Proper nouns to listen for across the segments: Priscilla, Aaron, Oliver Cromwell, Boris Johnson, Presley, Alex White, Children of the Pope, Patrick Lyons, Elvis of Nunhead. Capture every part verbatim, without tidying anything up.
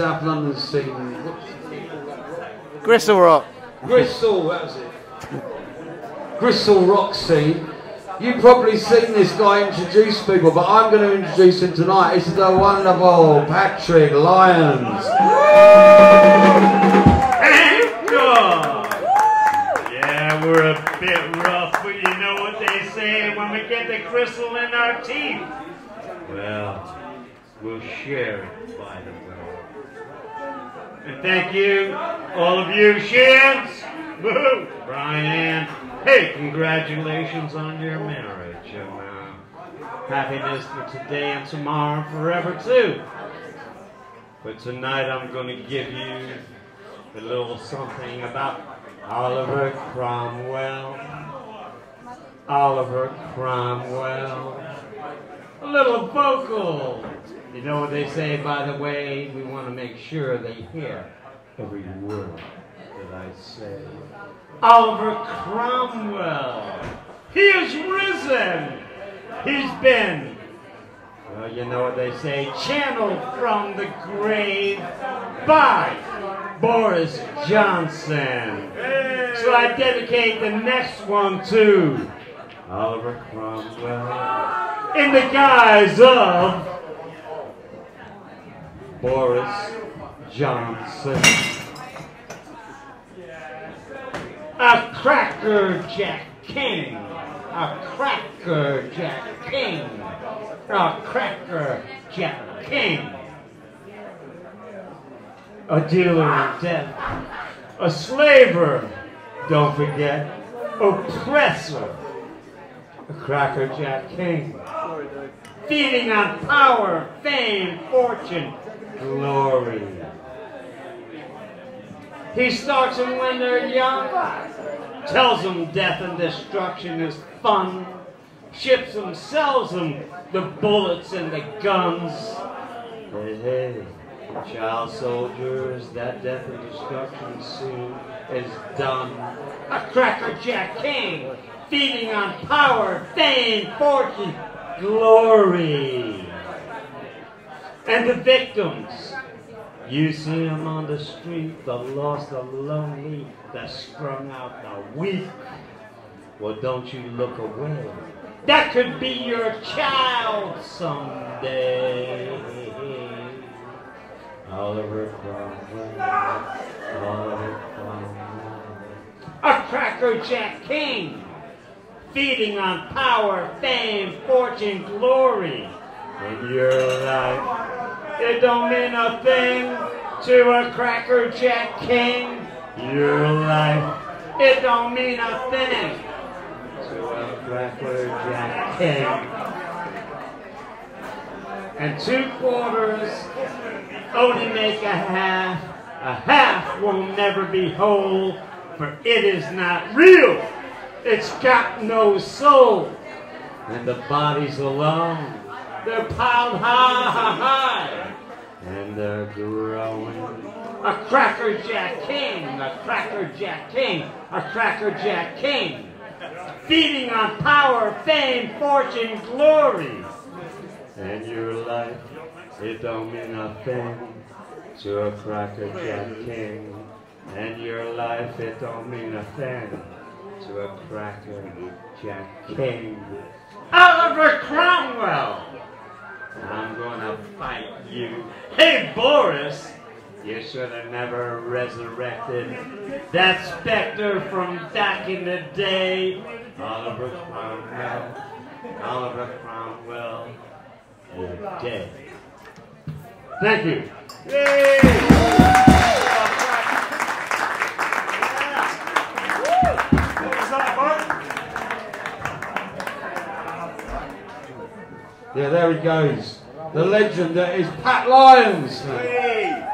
South London's seen. Gristle Rock. Gristle, that was it. Gristle Rock scene. You've probably seen this guy introduce people, but I'm going to introduce him tonight. It's the wonderful Patrick Lyons. Thank God. Yeah, we're a bit rough, but you know what they say when we get the gristle in our teeth. Well, we'll share it by the way. And thank you, all of you, Shams, Boo, Brian, hey, congratulations on your marriage, and uh, happiness for today and tomorrow and forever too. But tonight I'm going to give you a little something about Oliver Cromwell, Oliver Cromwell, a little vocal. You know what they say, by the way, we want to make sure they hear every word that I say. Oliver Cromwell, he is risen. He's been, well, you know what they say, channeled from the grave by Boris Johnson. Hey. So I dedicate the next one to Oliver Cromwell in the guise of Boris Johnson. A cracker jack king. A cracker jack king. A cracker jack king. A dealer in death. A slaver, don't forget. Oppressor. A cracker jack king. Feeding on power, fame, fortune, glory. He starts them when they're young, tells them death and destruction is fun, ships them, sells them the bullets and the guns. Hey, hey, child soldiers, that death and destruction soon is done. A crackerjack king, feeding on power, fame, fortune, glory. And the victims, you see them on the street, the lost, the lonely, the strung out, the weak. Well, don't you look away. That could be your child someday. Oliver Cromwell, Oliver Cromwell. A crackerjack king, feeding on power, fame, fortune, glory. In your life, it don't mean a thing to a crackerjack king. Your life, it don't mean a thing to a crackerjack king. And two quarters only make a half. A half will never be whole, for it is not real. It's got no soul. And the body's alone. They're piled high, high, and they're growing. A crackerjack king, a crackerjack king, a crackerjack king, feeding on power, fame, fortune, glory. And your life, it don't mean a thing to a crackerjack king. And your life, it don't mean a thing to a crackerjack king. Oliver Cromwell! I'm gonna fight you. Hey, Boris! You should have never resurrected that specter from back in the day. Oliver Cromwell, Oliver Cromwell, you're dead. Thank you. Yay! Yeah, there he goes. The legend that is Pat Lyons. Hey.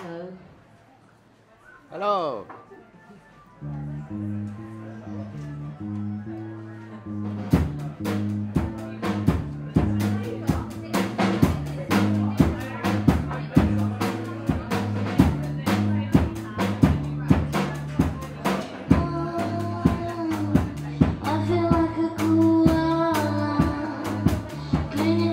Hello. Hello. Can you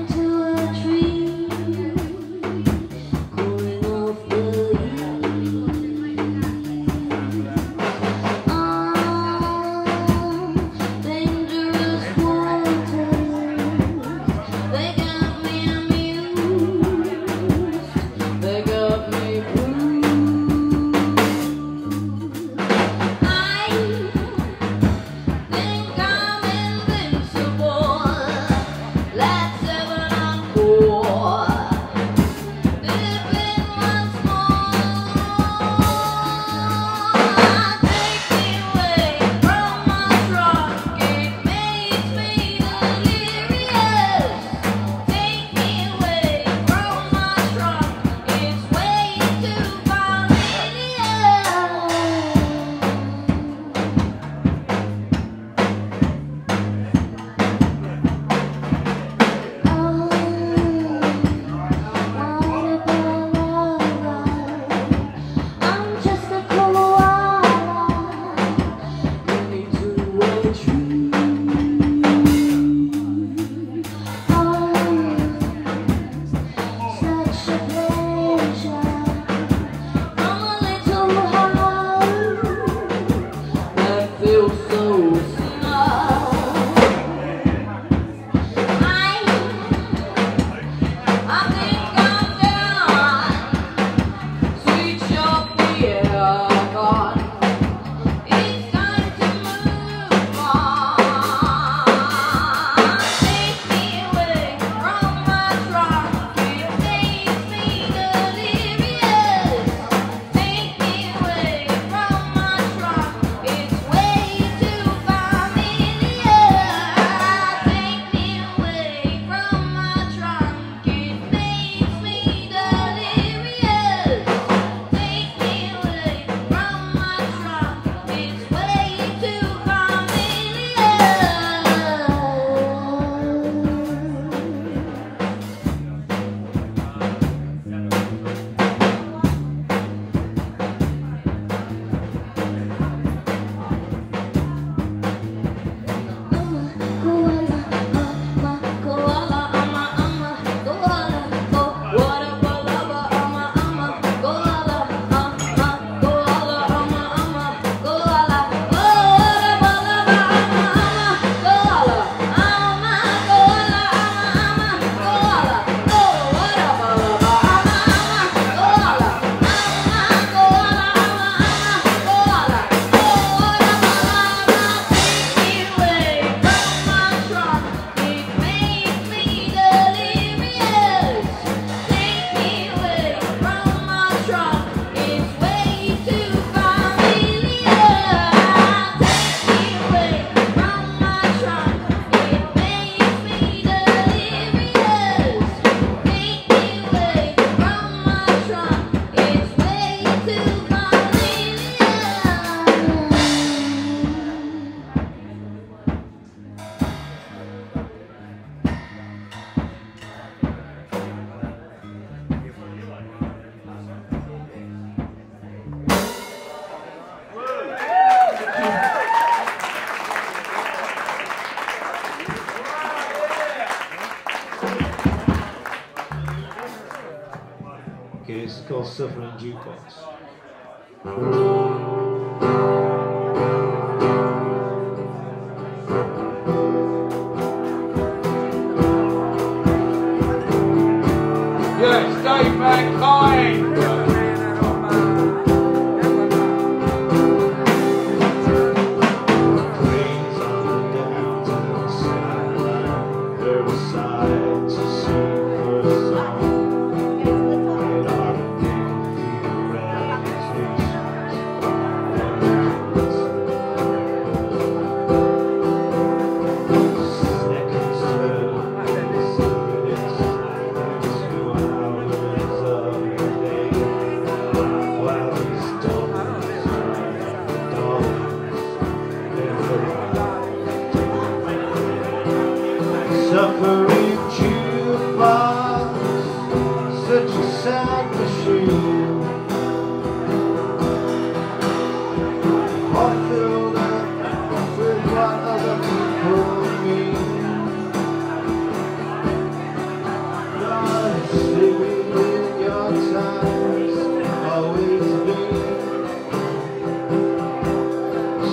called Suffering Jukebox.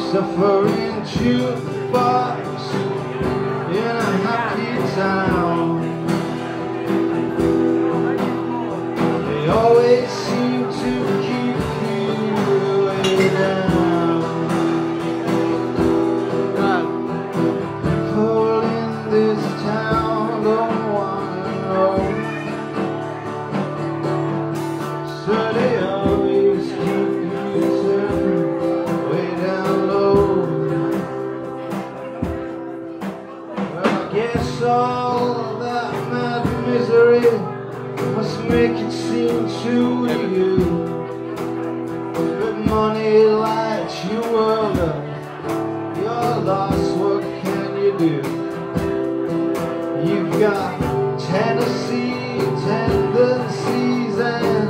Suffering jukebox in a happy town. They always seem to keep you way down. People in this town don't want to know, so they always keep. All that mad misery must make it seem true to you. But money lights your world up, you're lost, what can you do? You've got Tennessee tendencies and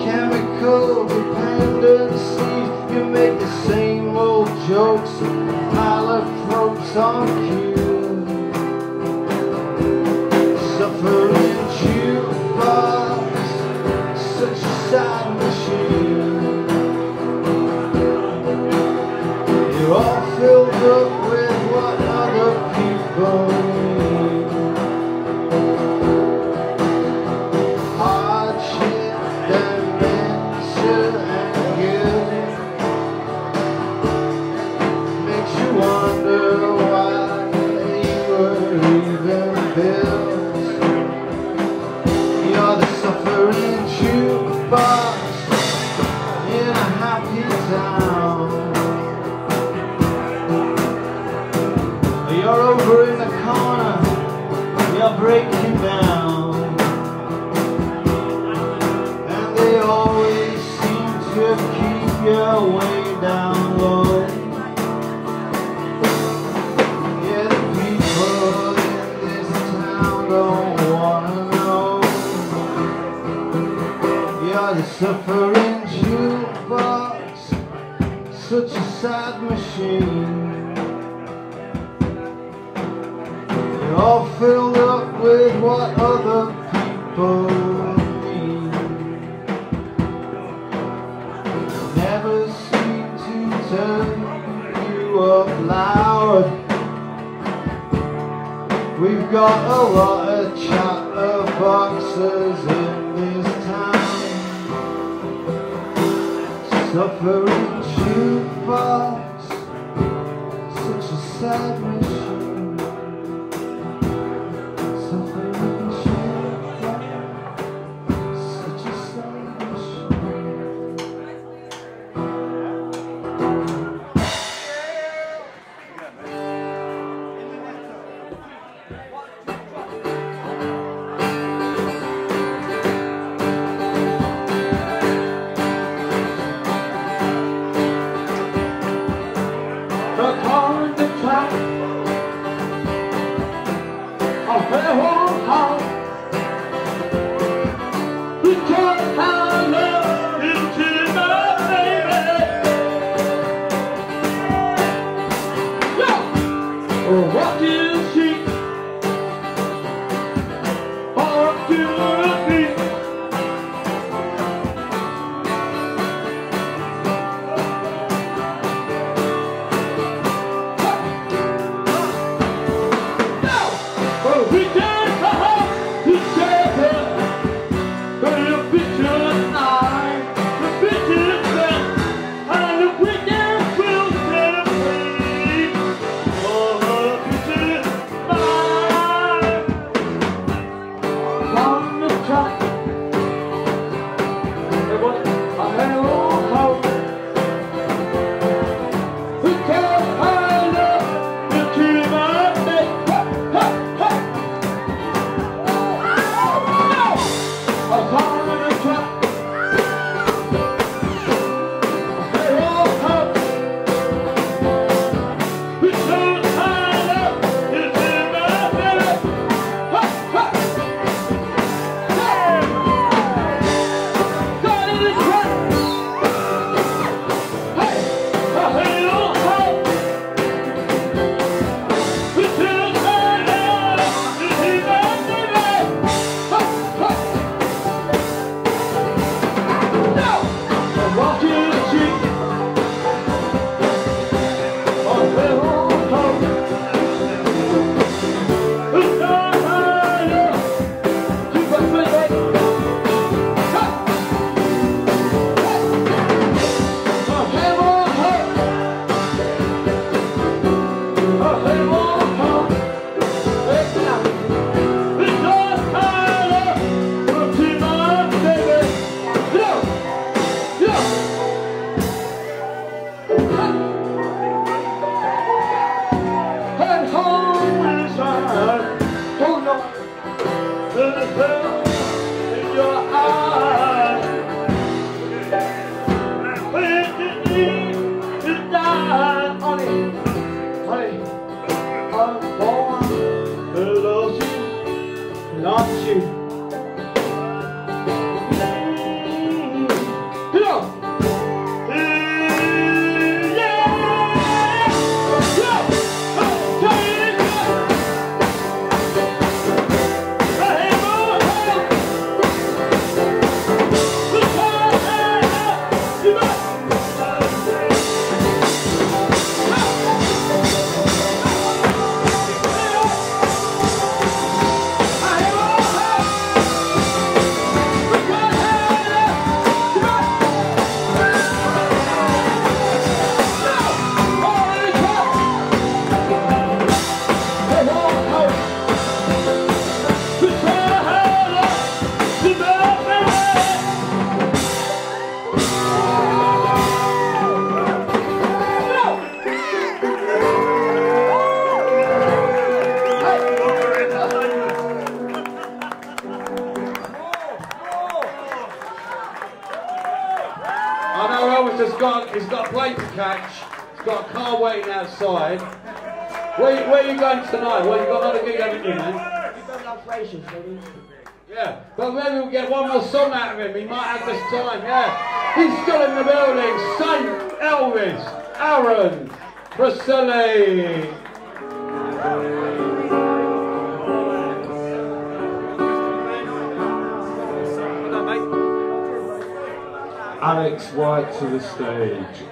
chemical dependencies. You make the same old jokes, pile of tropes on cue. Suffering jukebox, such a sad machine. You're all filled up with what other people need. Hardship, dementia and guilt makes you wonder why you were even built. Break you down, and they always seem to keep you way down low. Yeah, the people in this town don't wanna know. Yeah, the suffering jukebox, such a sad machine. All filled up with what other people need. Never seem to turn you up loud. We've got a lot of chatterboxes in this town. Suffering jukebox, such a sad machine. Tonight, well, you've got a lot of gig, haven't you, man? You've got enough rations, baby. Yeah, but maybe we'll get one more song out of him. He might have this time, yeah. He's still in the building. Saint Elvis, Aaron, Priscilla. Alex White to the stage.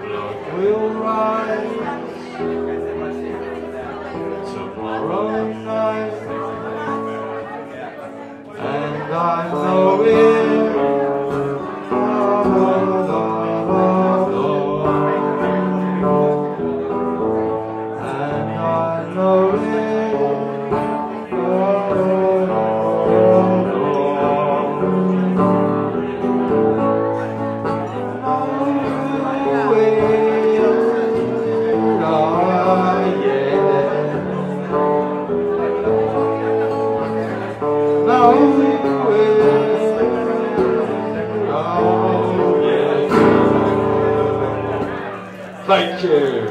blood will rise tomorrow night, and I know it. Thank you. Thank you.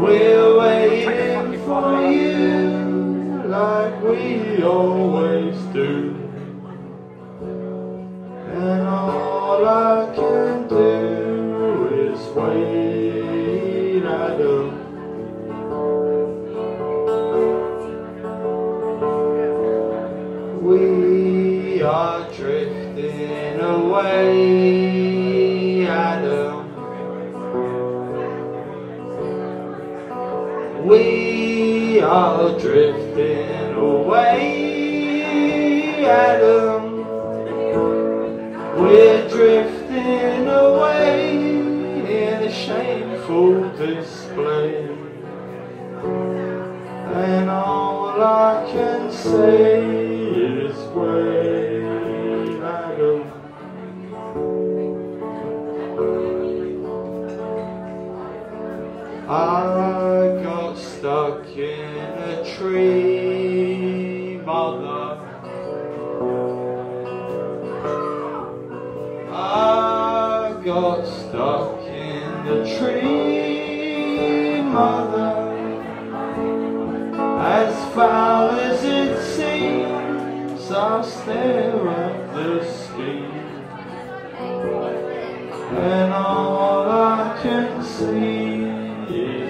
We're waiting for you, like we always do. And all I can do is wait, I do. We are drifting away, I do. We are drifting away, Adam. We're drifting away in a shameful display. And all I can say is wait, Adam. I got stuck in a tree, mother. I got stuck in the tree, mother. As foul as it seems, I stare at the sea. And all I can see is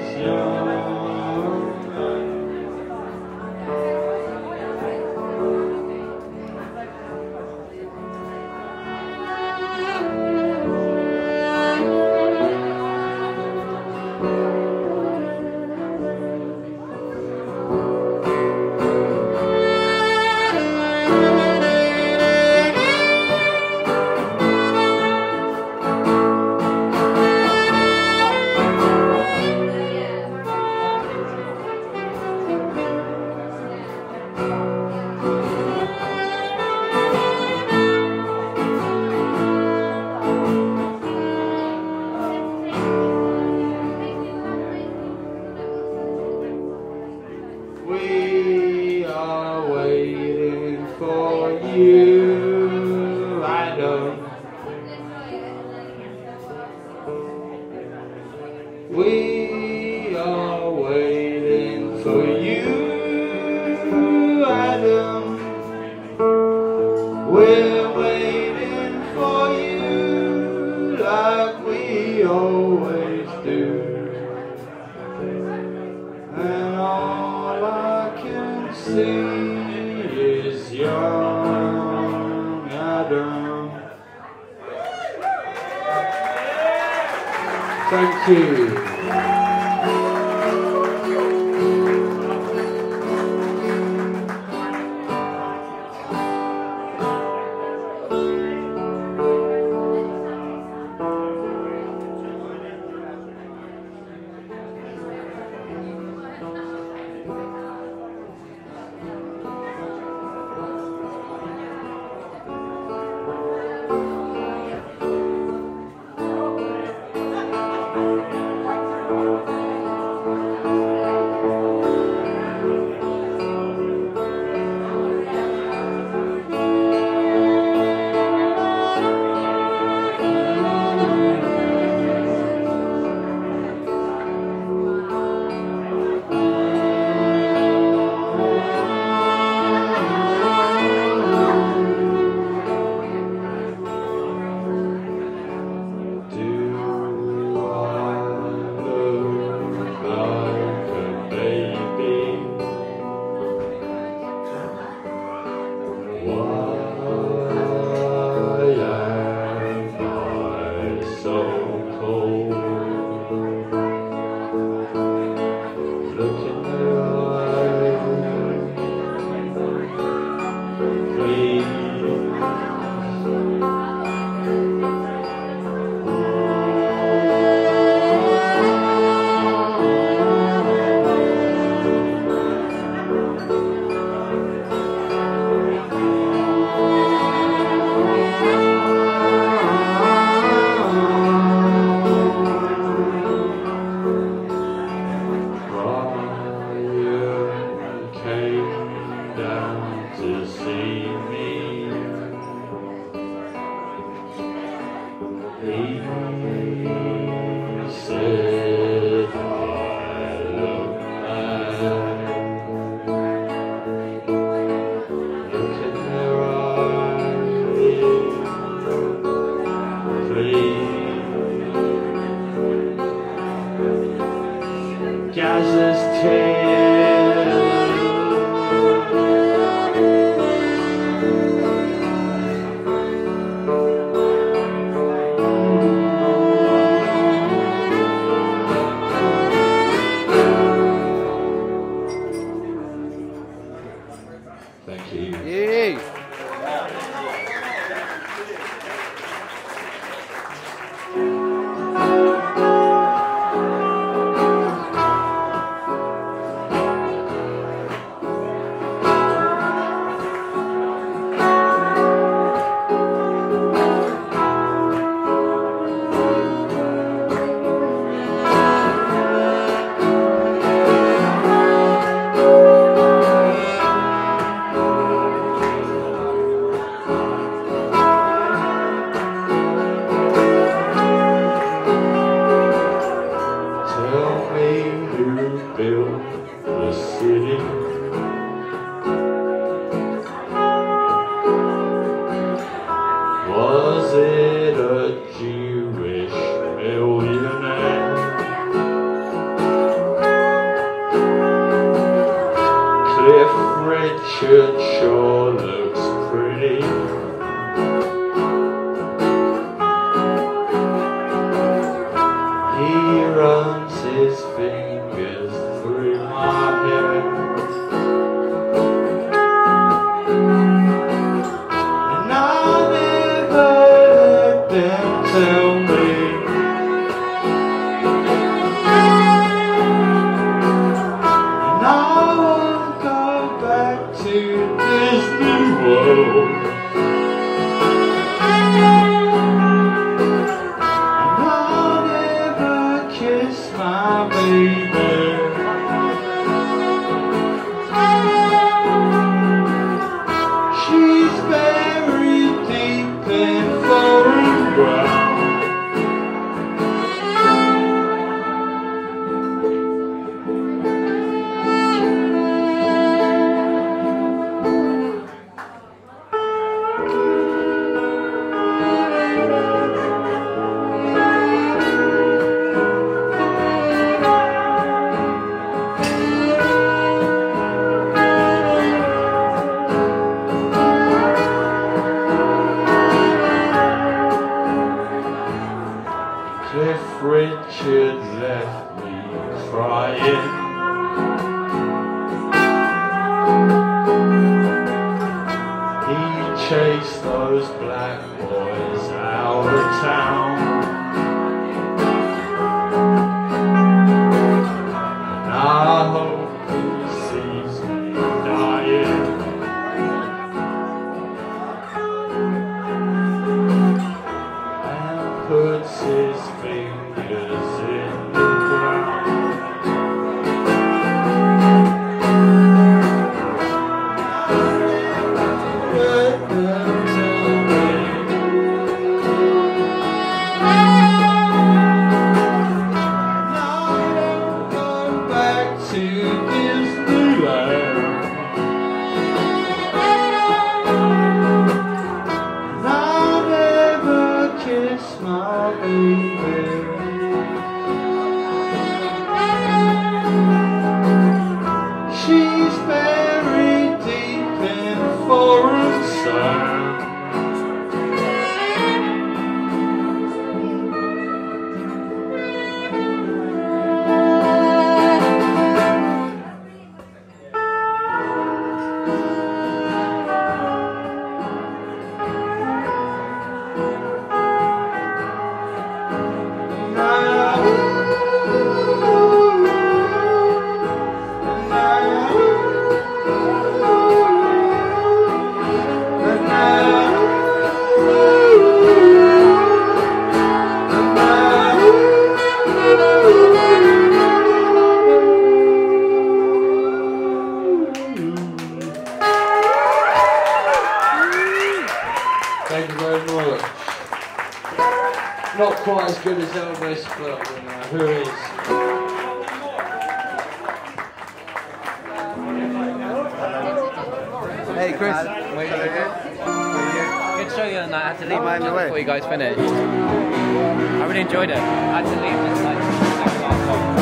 I really enjoyed it. I had to leave this like, like last time.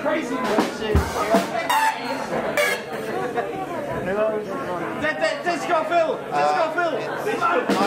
Crazy shit. Disco Phil! Disco Phil! Disco Phil!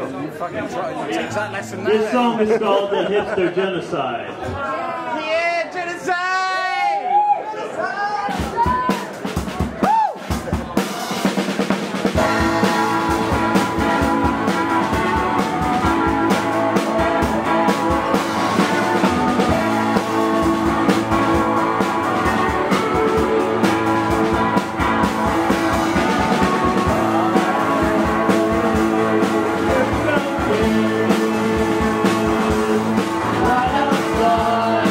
This song is called The Hipster Genocide. Yeah, genocide! Genocide! Woo! Right outside.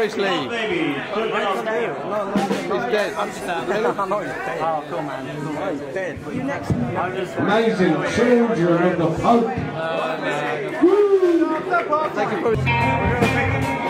Presley. Oh, baby. He's dead. I'm not dead. Oh, come on. He's dead. You next. Amazing. Children of the Pope. Woo! Thank you for Thank you.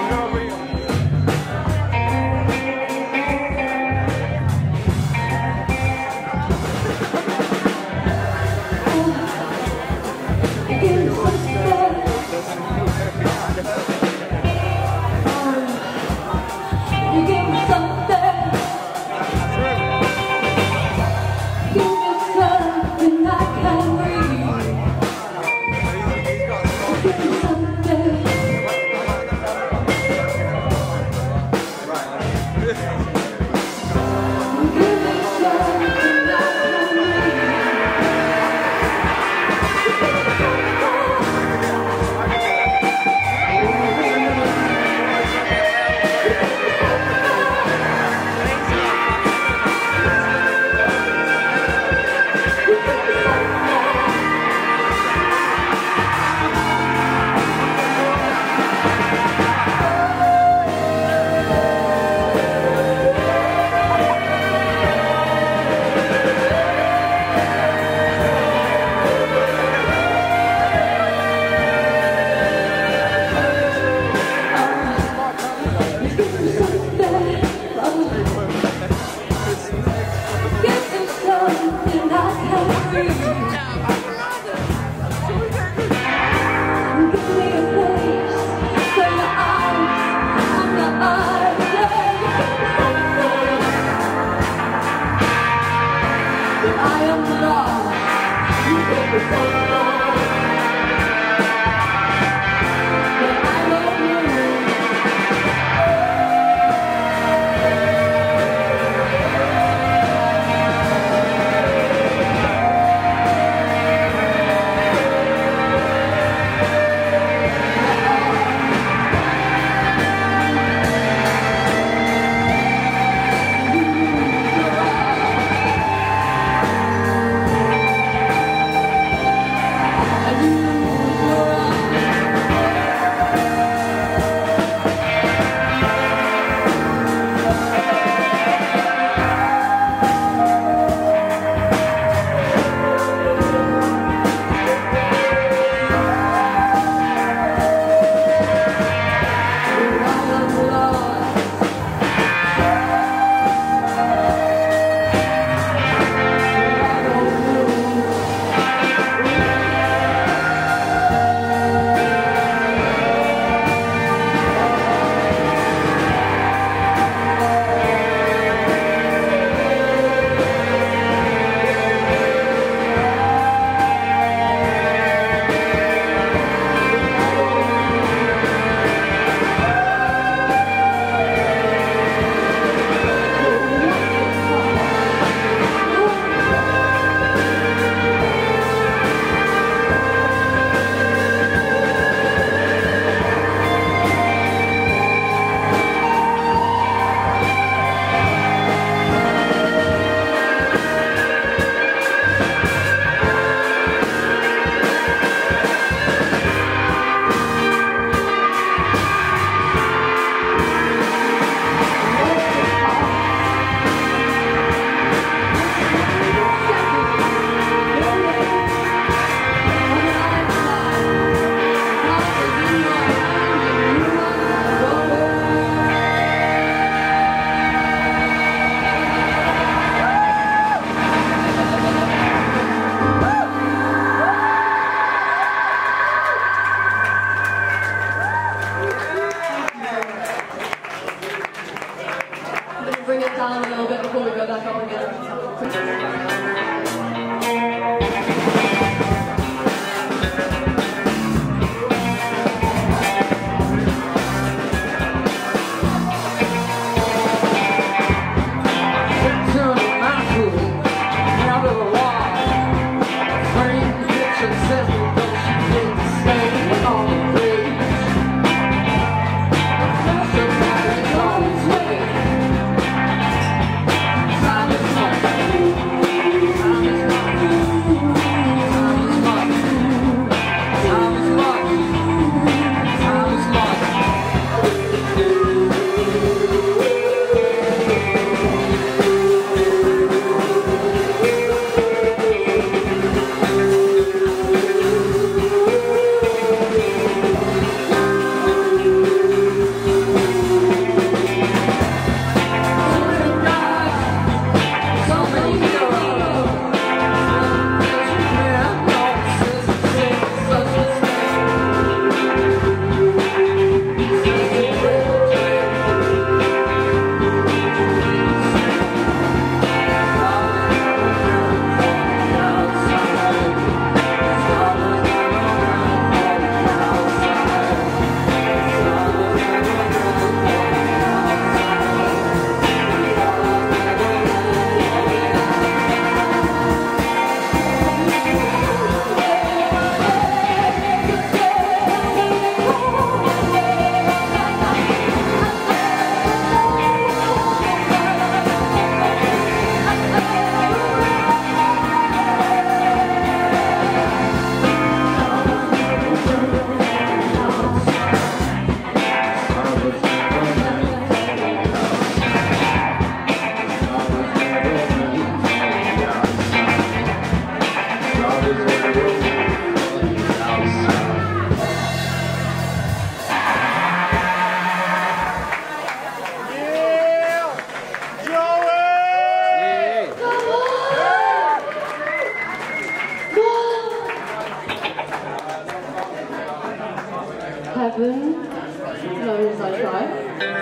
They say?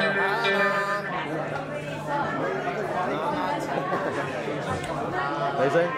You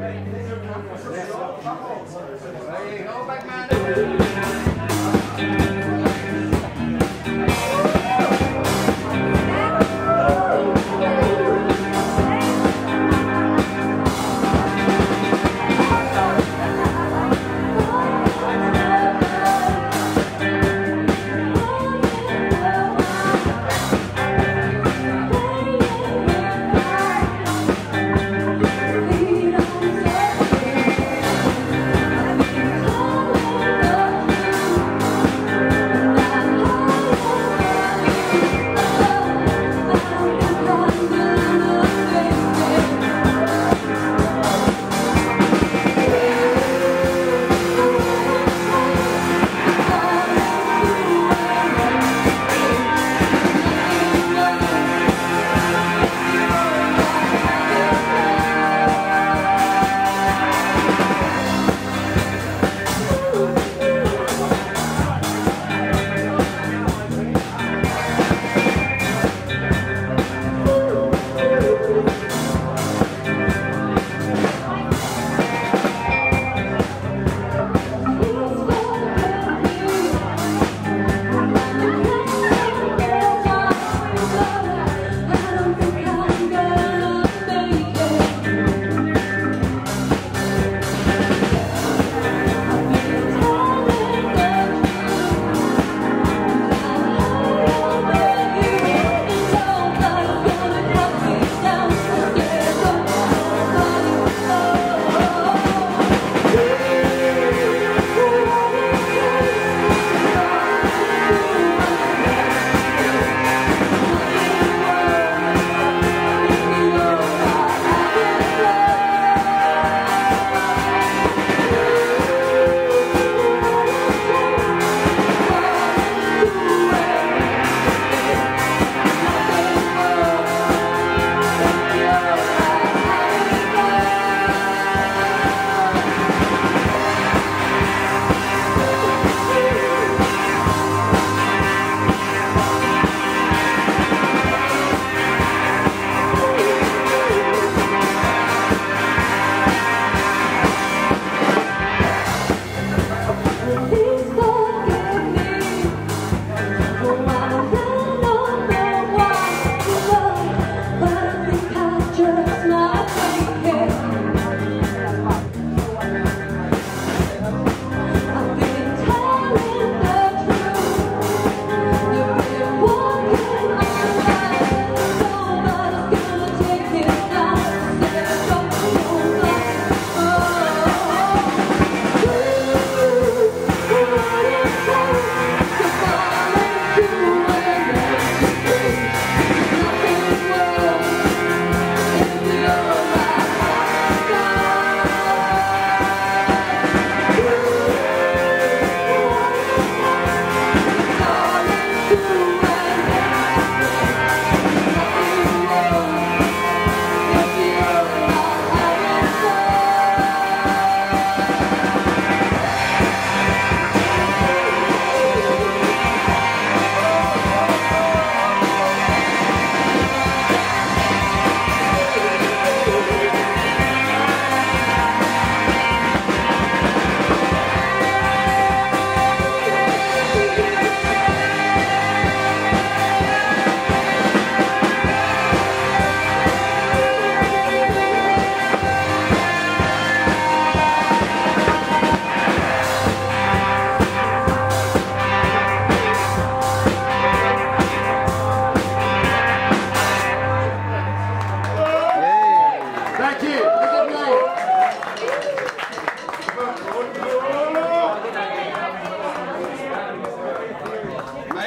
ready? Go back, man.